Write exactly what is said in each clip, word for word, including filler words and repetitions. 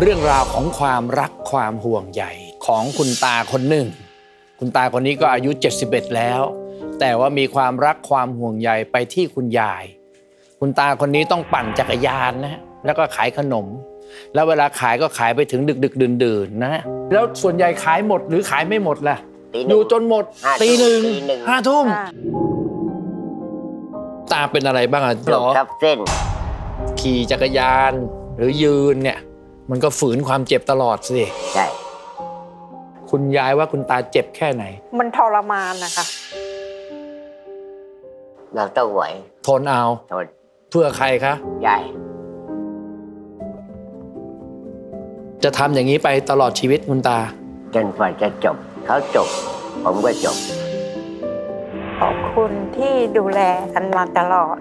เรื่องราวของความรักความห่วงใยของคุณตาคนหนึ่งคุณตาคนนี้ก็อายุเจ็ดสิบเอ็ดแล้วแต่ว่ามีความรักความห่วงใยไปที่คุณยายคุณตาคนนี้ต้องปั่นจักรยานนะแล้วก็ขายขนมแล้วเวลาขายก็ขายไปถึงดึกๆดื่นๆนะแล้วส่วนใหญ่ขายหมดหรือขายไม่หมดล่ะอยู่จนหมดตีหนึ่งห้าทุ่มตาเป็นอะไรบ้างอ่ะหรอครับเส้นขี่จักรยานหรือยืนเนี่ยมันก็ฝืนความเจ็บตลอดสิใช่คุณยายว่าคุณตาเจ็บแค่ไหนมันทรมานนะคะเราต้องไหวทนเอาทนเพื่อใครคะยายจะทำอย่างนี้ไปตลอดชีวิตคุณตาจนกว่าจะจบเขาจบผมก็จบขอบคุณที่ดูแลกันมาตลอด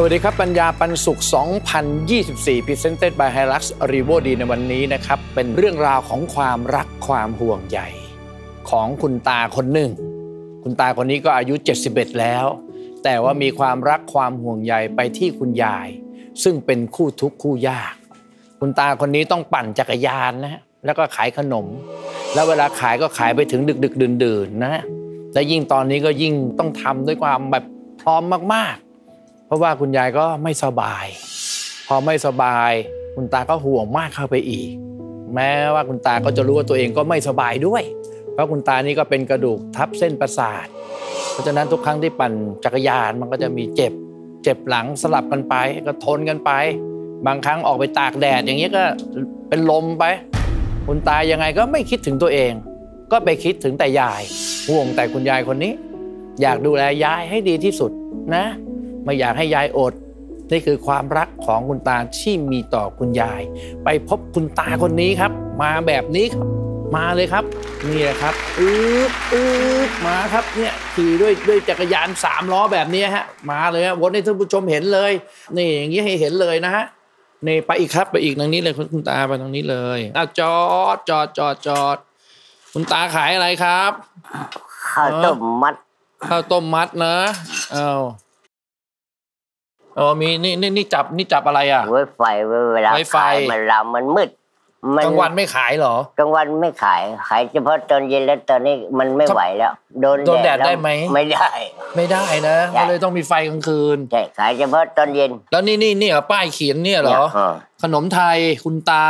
สวัสดีครับปัญญาปันสุขสองพันยี่สิบสี่ Presented by Hilux Revo D ในวันนี้นะครับเป็นเรื่องราวของความรักความห่วงใยของคุณตาคนหนึ่งคุณตาคนนี้ก็อายุเจ็ดสิบเอ็ดแล้วแต่ว่ามีความรักความห่วงใยไปที่คุณยายซึ่งเป็นคู่ทุกข์คู่ยากคุณตาคนนี้ต้องปั่นจักรยานนะแล้วก็ขายขนมแล้วเวลาขายก็ขายไปถึงดึกๆดื่นๆนะและยิ่งตอนนี้ก็ยิ่งต้องทำด้วยความแบบพร้อมมากๆเพราะว่าคุณยายก็ไม่สบายพอไม่สบายคุณตาก็ห่วงมากเข้าไปอีกแม้ว่าคุณตาก็จะรู้ว่าตัวเองก็ไม่สบายด้วยเพราะคุณตานี่ก็เป็นกระดูกทับเส้นประสาทเพราะฉะนั้นทุกครั้งที่ปั่นจักรยานมันก็จะมีเจ็บเจ็บหลังสลับกันไปก็ทนกันไปบางครั้งออกไปตากแดดอย่างนี้ก็เป็นลมไปคุณตายังไงก็ไม่คิดถึงตัวเองก็ไปคิดถึงแต่ยายห่วงแต่คุณยายคนนี้อยากดูแลยายให้ดีที่สุดนะไม่อยากให้ยายอดนี่คือความรักของคุณตาที่มีต่อคุณยายไปพบคุณตาคนนี้ครับมาแบบนี้ครับมาเลยครับนี่ครับอืดอืดมาครับเนี่ยขี่ด้วยด้วยจักรยานสามล้อแบบนี้ฮะมาเลยฮะวนให้ท่านผู้ชมเห็นเลยนี่อย่างนี้ให้เห็นเลยนะฮะนี่ไปอีกครับไปอีกทางนี้เลยคุณตาไปทางนี้เลยอ้าวจอดจอดจอดจอดคุณตาขายอะไรครับข้าวต้มมัดข้าวต้มมัดนะเอาเออมีนี่นี่นี่จับนี่จับอะไรอ่ะไว้ไฟเวลาไฟมันลามมันมืดกลางวันไม่ขายหรอกลางวันไม่ขายขายเฉพาะตอนเย็นแล้วตอนนี้มันไม่ไหวแล้วโดนแดดได้ไหมไม่ได้ไม่ได้นะก็เลยต้องมีไฟกลางคืนใช่ขายเฉพาะตอนเย็นแล้วนี่นี่นี่ป้ายเขียนเนี่ยเหรอขนมไทยคุณตา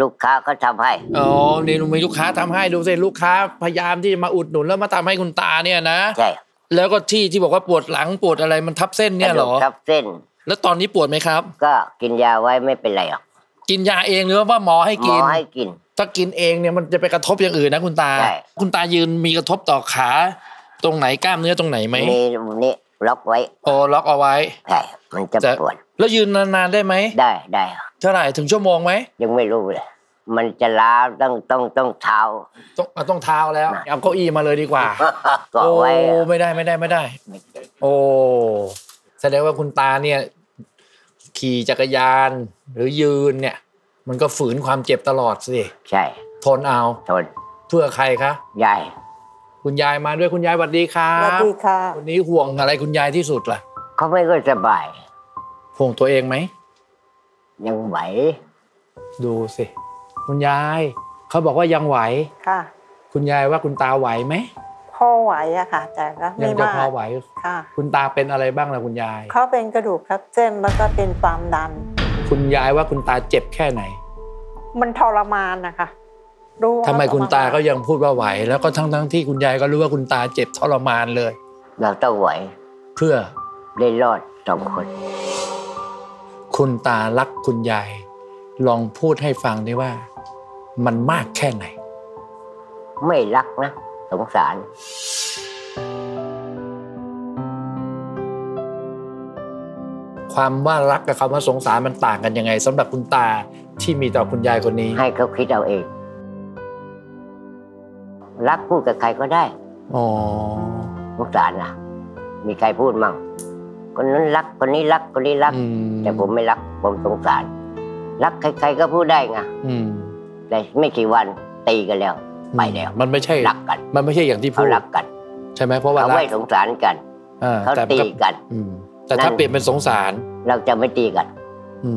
ลูกค้าก็ทำให้อ๋อนี่มีลูกค้าทำให้ดูสิลูกค้าพยายามที่จะมาอุดหนุนแล้วมาทำให้คุณตาเนี่ยนะใช่แล้วก็ที่ที่บอกว่าปวดหลังปวดอะไรมันทับเส้นเนี่ยเหรอทับเส้นแล้วตอนนี้ปวดไหมครับก็กินยาไว้ไม่เป็นไรหรอกกินยาเองหรือว่าหมอให้กินหมอให้กินถ้ากินเองเนี่ยมันจะไปกระทบอย่างอื่นนะคุณตาคุณตายืนมีกระทบต่อขาตรงไหนกล้ามเนื้อตรงไหนไหมนี่นี่ล็อกไว้โอ้ล็อกเอาไว้ใช่มันจะปวดแล้วยืนนานๆได้ไหมได้ได้เท่าไหร่ถึงชั่วโมงไหมยังไม่รู้เลยมันจะล้าต้องต้องต้องเท้าต้องต้องเท้าแล้วเอาเก้าอี้มาเลยดีกว่าโอ้ไม่ได้ไม่ได้ไม่ได้โอ้แสดงว่าคุณตาเนี่ยขี่จักรยานหรือยืนเนี่ยมันก็ฝืนความเจ็บตลอดสิใช่ทนเอาทนเพื่อใครคะยายคุณยายมาด้วยคุณยายสวัสดีครับสวัสดีค่ะวันนี้ห่วงอะไรคุณยายที่สุดล่ะเขาไม่ก็สบายห่วงตัวเองไหมยังไหวดูสิคุณยายเขาบอกว่ายังไหวค่ะคุณยายว่าคุณตาไหวไหมพ่อไหวอะค่ะแต่ก็ไม่มากยังจะพอไหวค่ะคุณตาเป็นอะไรบ้างล่ะคุณยายเขาเป็นกระดูกทับเส้นแล้วก็เป็นความดันคุณยายว่าคุณตาเจ็บแค่ไหนมันทรมานนะคะรู้ทำไมคุณตาก็ยังพูดว่าไหวแล้วก็ทั้งทั้งที่คุณยายก็รู้ว่าคุณตาเจ็บทรมานเลยเราต้องไหวเพื่อได้รอดสองคนคุณตารักคุณยายลองพูดให้ฟังได้ว่ามันมากแค่ไหนไม่รักนะสงสารความว่ารักกับคำว่าสงสารมันต่างกันยังไงสำหรับคุณตาที่มีต่อคุณยายคนนี้ให้เขาคิดเอาเองรักพูดกับใครก็ได้อ๋อสงสารนะมีใครพูดมั่งคนนั้นรักคนนี้รักคนนี้รักแต่ผมไม่รักผมสงสารรักใครๆก็พูดได้ไง แต่ไม่กี่วันตีกันแล้วไปแล้วมันไม่ใช่รักกันมันไม่ใช่อย่างที่พูดเขารักกันใช่ไหมเพราะว่าเขาไม่สงสารกันเขาตีกันแต่ถ้าเปลี่ยนเป็นสงสารเราจะไม่ตีกันอื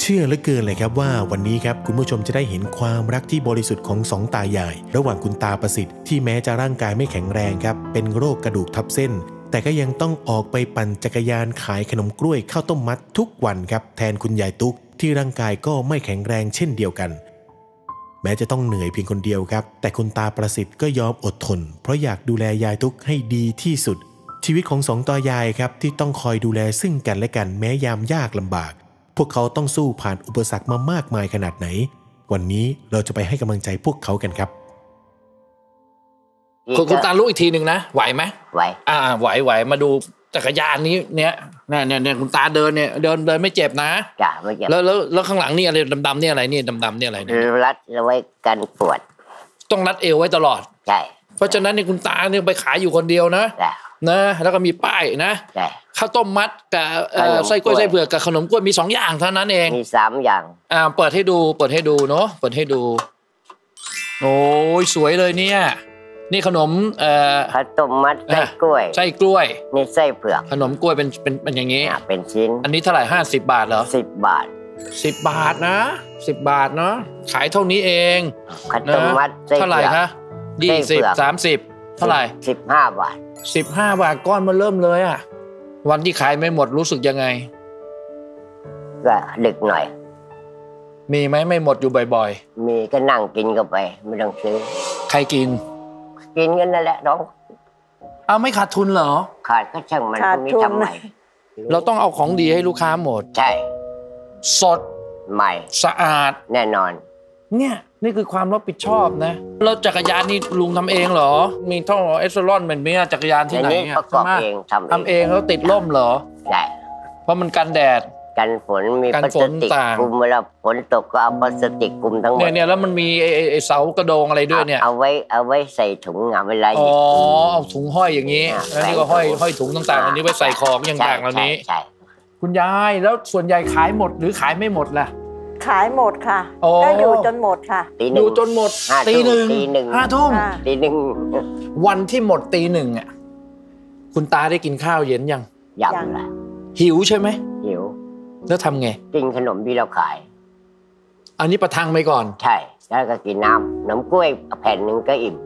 เชื่อเหลือเกินเลยครับว่าวันนี้ครับคุณผู้ชมจะได้เห็นความรักที่บริสุทธิ์ของสองตายายระหว่างคุณตาประสิทธิ์ที่แม้จะร่างกายไม่แข็งแรงครับเป็นโรคกระดูกทับเส้นแต่ก็ยังต้องออกไปปั่นจักรยานขายขนมกล้วยข้าวต้มมัดทุกวันครับแทนคุณยายตุ๊กที่ร่างกายก็ไม่แข็งแรงเช่นเดียวกันแม้จะต้องเหนื่อยเพียงคนเดียวครับแต่คุณตาประสิทธิ์ก็ยอมอดทนเพราะอยากดูแลยายตุ๊กให้ดีที่สุดชีวิตของสองตายายครับที่ต้องคอยดูแลซึ่งกันและกันแม้ยามยากลำบากพวกเขาต้องสู้ผ่านอุปสรรคมามากมายขนาดไหนวันนี้เราจะไปให้กำลังใจพวกเขากันครับคุณคุณตาลุกอีกทีหนึ่งนะไหวไหมไหวอ่าไหวไหวมาดูจักรยานนี้เนี้ยเนี่ยเนี่ยคุณตาเดินเนี่ยเดินเดินไม่เจ็บนะจ้ะไม่เจ็บแล้วแล้วแล้วข้างหลังนี่อะไรดำๆนี่อะไรนี่ดำๆนี่อะไรเนี่ยรัดไว้กันปวดต้องรัดเอวไว้ตลอดใช่เพราะฉะนั้นเนี่ยคุณตาเนี่ยไปขายอยู่คนเดียวนะนะแล้วก็มีป้ายนะข้าวต้มมัดกับไส้กล้วยไส้เผือกกับขนมกล้วยมีสองอย่างเท่านั้นเองมีสามอย่างอ่าเปิดให้ดูเปิดให้ดูเนาะเปิดให้ดูโอ้ยสวยเลยเนี่ยนี่ขนมเอ่อข้าวต้มมัดไส้กล้วยไส้กล้วยนี่ไส้เผือกขนมกล้วยเป็นเป็นเป็นอย่างงี้เป็นชิ้นอันนี้เท่าไหร่ห้าสิบบาทเหรอสิบบาทสิบบาทนะสิบบาทเนาะขายเท่านี้เองข้าวต้มมัดไส้เท่าไหร่นะยี่สิบสามสิบเท่าไหร่สิบห้าบาทสิบห้าบาทก้อนมาเริ่มเลยอ่ะวันที่ขายไม่หมดรู้สึกยังไงก็ดึกหน่อยมีไหมไม่หมดอยู่บ่อยๆมีก็นั่งกินก็ไปไม่ต้องซื้อใครกินกินกันนั่นแหละน้องเอาไม่ขาดทุนเหรอขาดก็ช่างมันไม่ทำใหม่เราต้องเอาของดีให้ลูกค้าหมดใช่สดใหม่สะอาดแน่นอนเนี่ยนี่คือความรับผิดชอบนะแล้วจักรยานนี่ลุงทำเองเหรอมีท่อเอสซอลอนเหมือนเมียจักรยานที่ไหนเนี่ยประกอบเองทำเองทำเองแล้วติดร่มเหรอใช่เพราะมันกันแดดกันฝนมีพลาสติกคลุมเวลาฝนตกก็เอาพลาสติกคลุมทั้งหมดเนี่ยเนี่ยแล้วมันมีไอ้เสากระโดงอะไรด้วยเนี่ยเอาไว้เอาไว้ใส่ถุงเอาไว้อะไรอ๋อเอาถุงห้อยอย่างนี้แล้วนี่ก็ห้อยห้อยถุงต่างๆอันนี้ไว้ใส่ของอย่างต่างเหล่านี้คุณยายแล้วส่วนใหญ่ขายหมดหรือขายไม่หมดล่ะขายหมดค่ะก็อยู่จนหมดค่ะอยู่จนหมดตีหนึ่งห้าทุ่มตีหนึ่งวันที่หมดตีหนึ่งอ่ะคุณตาได้กินข้าวเย็นยังยังหิวใช่ไหมหิวแล้วทำไงกินขนมที่เราขายอันนี้ประทังไปก่อนใช่แล้วก็กินน้ำน้ำกล้วยแผ่นหนึ่งก็อิ่ม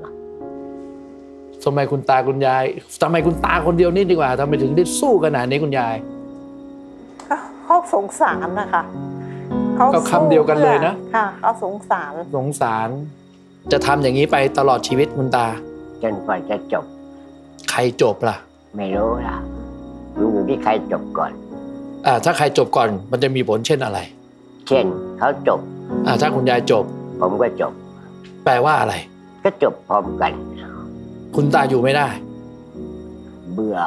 ทำไมคุณตาคุณยายทำไมคุณตาคนเดียวนี่ดีกว่าทำไมถึงได้สู้ขนาดนี้คุณยายเขาสงสารนะคะก็คำเดียวกันเลยนะค่ะเขาสงสารสงสารจะทำอย่างนี้ไปตลอดชีวิตคุณตาจนกว่าจะจบใครจบล่ะไม่รู้ล่ะรู้อยู่ที่ใครจบก่อนอ่าถ้าใครจบก่อนมันจะมีผลเช่นอะไรเช่นเขาจบอ่าถ้าคุณยายจบผมก็จบแปลว่าอะไรก็จบพร้อมกันคุณตาอยู่ไม่ได้เบื่อ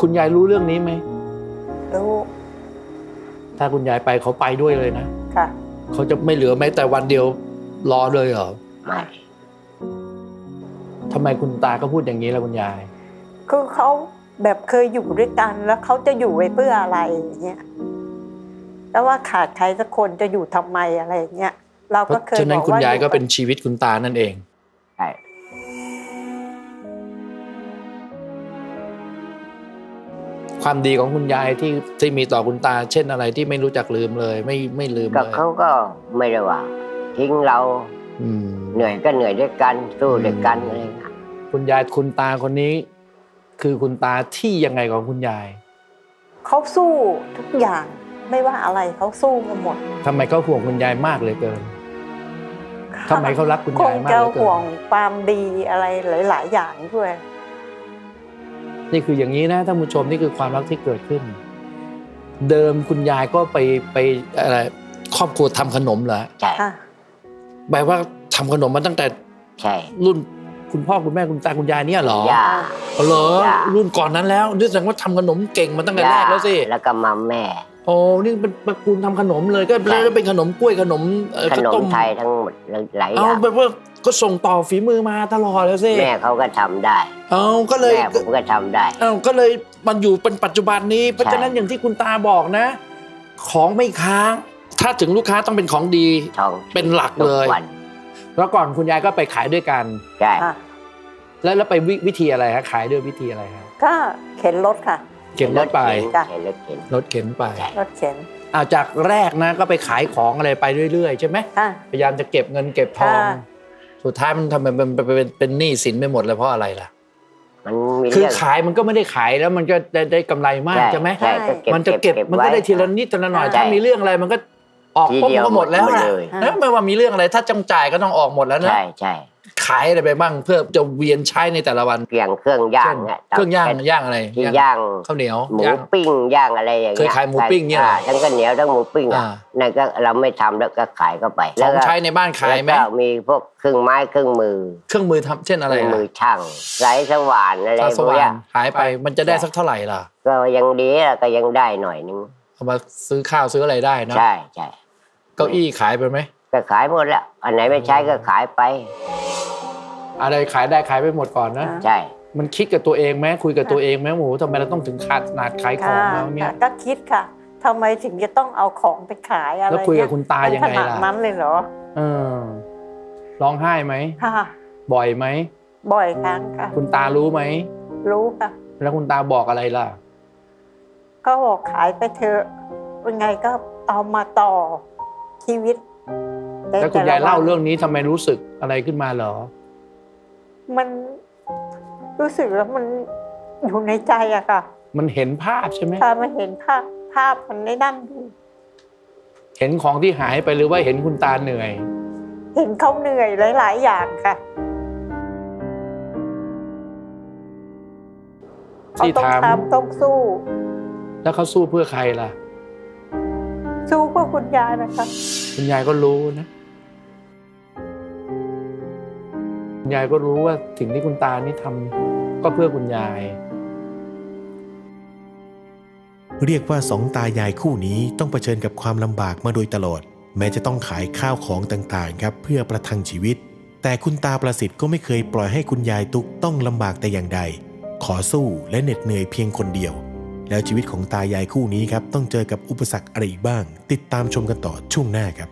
คุณยายรู้เรื่องนี้ไหมรู้ถ้าคุณยายไปเขาไปด้วยเลยนะค่ะเขาจะไม่เหลือแม้แต่วันเดียวรอเลยเหรอไม่ทำไมคุณตาก็พูดอย่างนี้ล่ะคุณยายคือเขาแบบเคยอยู่ด้วยกันแล้วเขาจะอยู่ไว้เพื่ออะไรอย่างเงี้ยแล้วว่าขาดใครสักคนจะอยู่ทำไมอะไรอย่างเงี้ยเราก็เคยบอกว่าฉะนั้นคุณยายก็เป็นชีวิตคุณตานั่นเองใช่ความดีของคุณยายที่ที่มีต่อคุณตาเช่นอะไรที่ไม่รู้จักลืมเลยไม่ไม่ลืมเลยเขาก็ไม่ได้ว่าทิ้งเราเหนื่อยก็เหนื่อยด้วยกันสู้ด้วยกันอะไรอย่างเงี้ยคุณยายคุณตาคนนี้คือคุณตาที่ยังไงของคุณยายเขาสู้ทุกอย่างไม่ว่าอะไรเขาสู้มาหมดทำไมเขาห่วงคุณยายมากเลยเกินทำไมเขารักคุณยายมากเลยเกินเขาห่วงความดีอะไรหลายๆอย่างด้วยนี่คืออย่างนี้นะท่านผู้ชมนี่คือความรักที่เกิดขึ้นเดิมคุณยายก็ไปไปอะไรครอบครัวทำขนมเหรอใช่แปลว่าทำขนมมาตั้งแต่ใช่รุ่นคุณพ่อคุณแม่คุณตาคุณยายเนี่ยเหรอเหรอรุ่นก่อนนั้นแล้วนี่แสดงว่าทำขนมเก่งมาตั้งแต่แรกแล้วสิแล้วก็มาแม่โอ้นี่เป็นตระกูลทำขนมเลยก็แล้วเป็นขนมกล้วยขนมขนมไทยทั้งหมดหลายอย่างเอาแบบว่าก็ส่งต่อฝีมือมาตลอดแล้วสิแม่เขาก็ทำได้เอาก็เลยแม่ผมก็ทำได้เอาก็เลยมันอยู่เป็นปัจจุบันนี้เพราะฉะนั้นอย่างที่คุณตาบอกนะ ของไม่ค้างถ้าถึงลูกค้าต้องเป็นของดีเป็นหลักเลยแล้วก่อนคุณยายก็ไปขายด้วยกันใช่แล้วแล้วไปวิธีอะไรฮะขายด้วยวิธีอะไรฮะก็เข็นรถค่ะเข็นรถไปรถเข็นไปรถเข็นเอาจากแรกนะก็ไปขายของอะไรไปเรื่อยๆใช่ไหมพยายามจะเก็บเงินเก็บทองสุดท้ายมันทำเป็นเป็นเป็นหนี้สินไปหมดเลยเพราะอะไรล่ะคือขายมันก็ไม่ได้ขายแล้วมันก็ได้กำไรมากใช่ไหมมันจะเก็บมันก็ได้ทีละนิดทีละหน่อยถ้ามีเรื่องอะไรมันก็ออกปุ๊บก็หมดแล้วนะไม่ว่ามีเรื่องอะไรถ้าจำจ่ายก็ต้องออกหมดแล้วนะใช่ใช่ขายอะไรไปบ้างเพื่อจะเวียนใช้ในแต่ละวันอย่างเครื่องย่างเนี่ยเครื่องย่างย่างอะไรย่างข้าวเหนียวหมูปิ้งย่างอะไรอย่างเงี้ยเคยขายหมูปิ้งเนี่ยทั้งข้าวเหนียวทั้งหมูปิ้งนั่นก็เราไม่ทำแล้วก็ขายเข้าไปแล้วใช้ในบ้านขายไหมมีพวกเครื่องไม้เครื่องมือเครื่องมือทำเช่นอะไรมือช่างสายสว่านอะไรพวกนี้ขายไปมันจะได้สักเท่าไหร่ล่ะก็ยังดีก็ยังได้หน่อยนึงเอามาซื้อข้าวซื้ออะไรได้นะใช่ใช่เก้าอี้ขายไปไหมก็ขายหมดแล้วอันไหนไม่ใช้ก็ขายไปอะไรขายได้ขายไปหมดก่อนนะใช่มันคิดกับตัวเองไหมคุยกับตัวเองไหมหมูทำไมเราต้องถึงขาดหนาดขายของแล้วเนี่ยก็คิดค่ะทำไมถึงจะต้องเอาของไปขายอะไรแล้วคุยกับคุณตายังไงล่ะขนาดนั้นเลยเหรอเออร้องไห้ไหมบ่อยไหมบ่อยครั้งค่ะคุณตารู้ไหมรู้ค่ะแล้วคุณตาบอกอะไรล่ะก็บอกขายไปเถอะยังไงก็เอามาต่อชีวิตแล้วคุณยายเล่าเรื่องนี้ทำไมรู้สึกอะไรขึ้นมาเหรอมันรู้สึกแล้วมันอยู่ในใจอะค่ะมันเห็นภาพใช่ไหมค่ะมันเห็นภาพภาพมันในด้านดูเห็นของที่หายไปหรือว่าเห็นคุณตาเหนื่อยเห็นเขาเหนื่อยหลายๆอย่างค่ะที่ทำต้องสู้แล้วเขาสู้เพื่อใครล่ะสู้เพื่อคุณยายนะคะคุณยายก็รู้นะคุณยายก็รู้ว่าสิ่งที่คุณตานี่ทำก็เพื่อคุณยายเรียกว่าสองตายายคู่นี้ต้องเผชิญกับความลำบากมาโดยตลอดแม้จะต้องขายข้าวของต่างๆครับเพื่อประทังชีวิตแต่คุณตาประสิทธิ์ก็ไม่เคยปล่อยให้คุณยายตุ๊กต้องลำบากแต่อย่างใดขอสู้และเหน็ดเหนื่อยเพียงคนเดียวแล้วชีวิตของตายายคู่นี้ครับต้องเจอกับอุปสรรคอะไรบ้างติดตามชมกันต่อช่วงหน้าครับ